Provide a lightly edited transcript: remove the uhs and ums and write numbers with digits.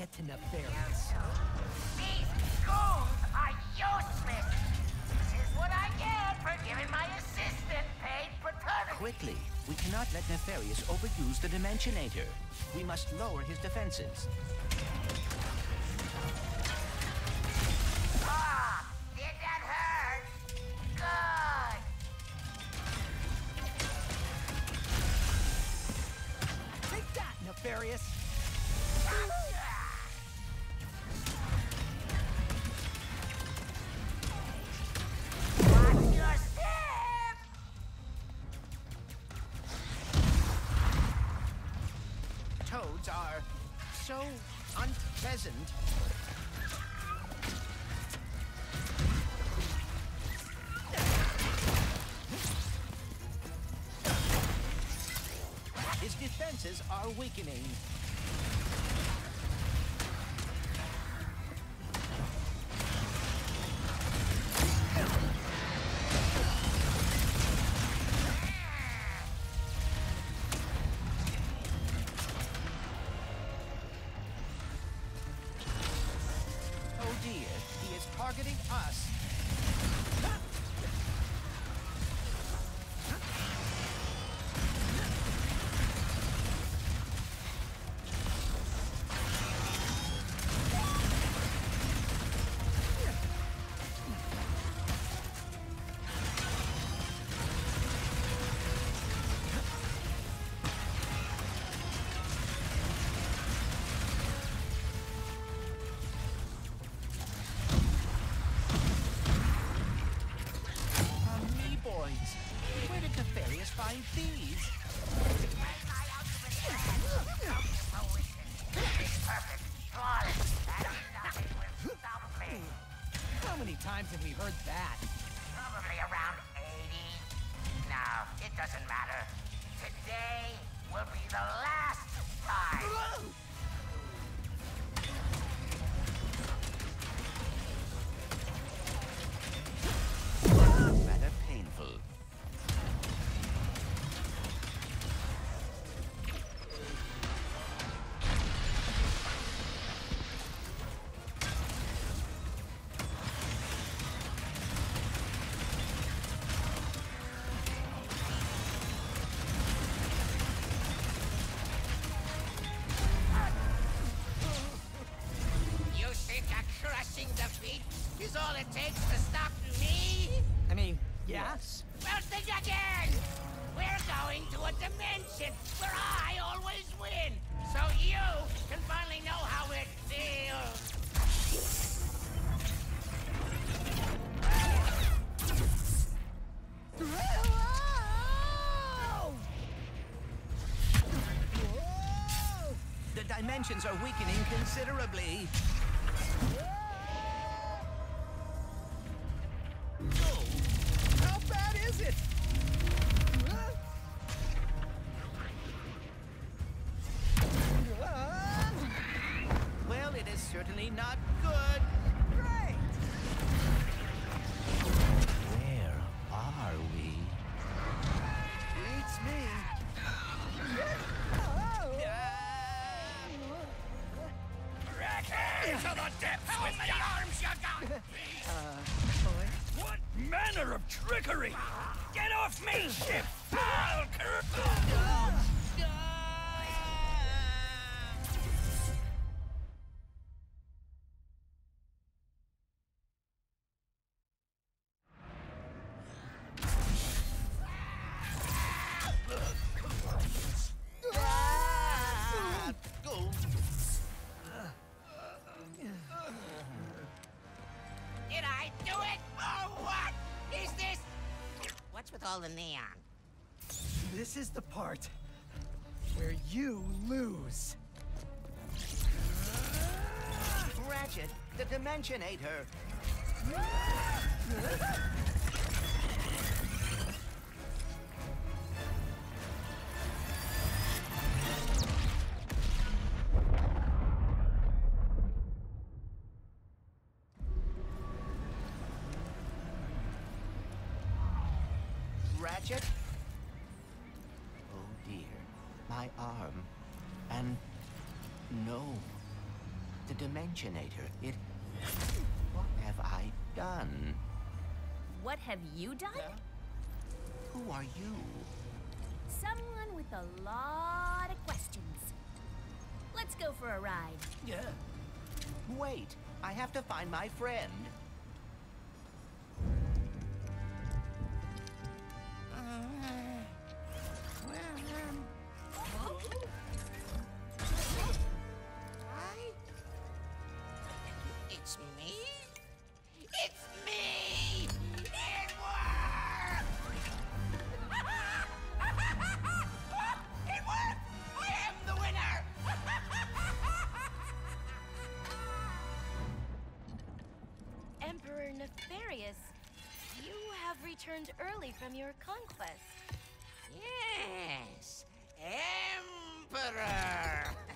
get to Nefarious. These goons are useless. This is what I get for giving my assistant paid paternity. Quickly, we cannot let Nefarious overuse the Dimensionator. We must lower his defenses. Nefarious. Watch your step! Toads are so unpleasant. His defenses are weakening. Oh dear, he is targeting us. Where did Nefarious find these? How many times have we heard that? Probably around 80. Now, it doesn't matter. Today will be the last time. Whoa! Is all it takes to stop me? I mean, yes. Well, think again! We're going to a dimension where I always win, so you can finally know how it feels. Whoa! Whoa! The dimensions are weakening considerably. Well, it is certainly not good. Great! Where are we? It's me. Return to the depths. How with many arms you got? What manner of trickery? Get off me, ship! I'll curb you! With all the neon. This is the part where you lose. Ratchet, the Dimensionator. Ratchet? Oh dear, my arm, and no. Dimensionator. It... What have I done? What have you done? Who are you? Someone with a lot of questions. Let's go for a ride. Yeah. Wait, I have to find my friend. It's me! It worked! It worked! I am the winner! Emperor Nefarious, you have returned early from your conquest. Yes, Emperor!